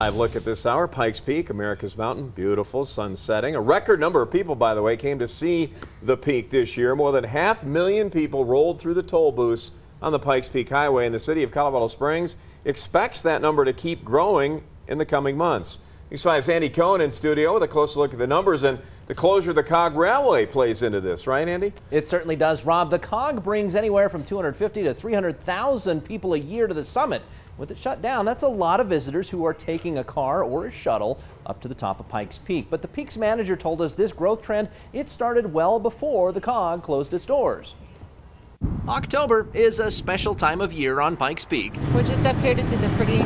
Live look at this hour, Pikes Peak, America's Mountain, beautiful sun setting. A record number of people, by the way, came to see the peak this year. More than 500,000 people rolled through the toll booths on the Pikes Peak Highway, and the city of Colorado Springs expects that number to keep growing in the coming months. News 5's Andy Cohen in studio with a closer look at the numbers, and the closure of the COG Railway plays into this, right, Andy? It certainly does, Rob. The COG brings anywhere from 250,000 to 300,000 people a year to the summit. With it shut down, that's a lot of visitors who are taking a car or a shuttle up to the top of Pikes Peak. But the Peak's manager told us this growth trend, it started well before the COG closed its doors. October is a special time of year on Pikes Peak. We're just up here to see the pretty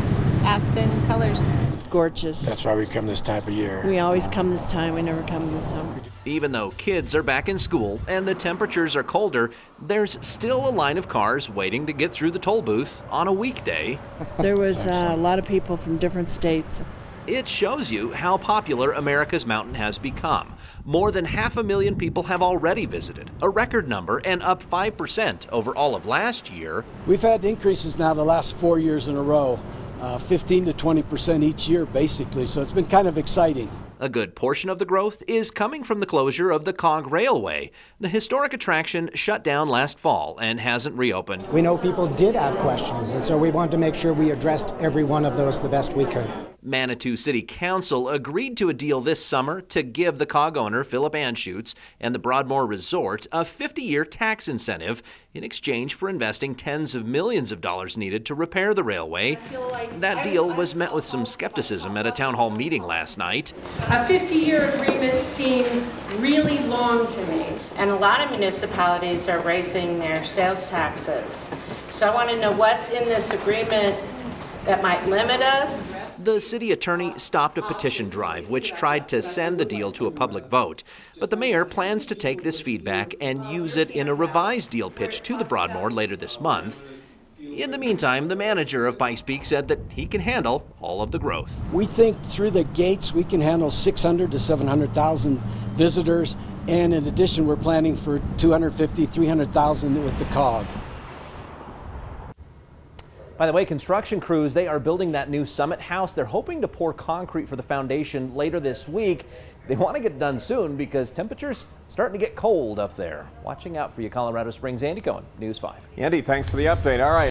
aspen colors. It's gorgeous. That's why we come this time of year. We always come this time. We never come this summer. Even though kids are back in school and the temperatures are colder, there's still a line of cars waiting to get through the toll booth on a weekday. There was a lot of people from different states. It shows you how popular America's Mountain has become. More than 500,000 people have already visited, a record number, and up 5% over all of last year. We've had increases now the last 4 years in a row. 15% to 20% each year, basically, so it's been kind of exciting. A good portion of the growth is coming from the closure of the COG Railway. The historic attraction shut down last fall and hasn't reopened. We know people did have questions, and so we wanted to make sure we addressed every one of those the best we could. Manitou City Council agreed to a deal this summer to give the COG owner, Philip Anschutz, and the Broadmoor Resort a 50-year tax incentive in exchange for investing tens of millions of dollars needed to repair the railway. That deal was met with some skepticism at a town hall meeting last night. A 50-year agreement seems really long to me. And a lot of municipalities are raising their sales taxes. So I want to know what's in this agreement that might limit us. The city attorney stopped a petition drive which tried to send the deal to a public vote, but the mayor plans to take this feedback and use it in a revised deal pitch to the Broadmoor later this month. In the meantime, the manager of Pikes Peak said that he can handle all of the growth. We think through the gates we can handle 600,000 to 700,000 visitors, and in addition we're planning for 250,000 to 300,000 with the COG. By the way, construction crews, they are building that new Summit House. They're hoping to pour concrete for the foundation later this week. They want to get done soon because temperatures starting to get cold up there. Watching out for you, Colorado Springs. Andy Cohen, News 5. Andy, thanks for the update. All right.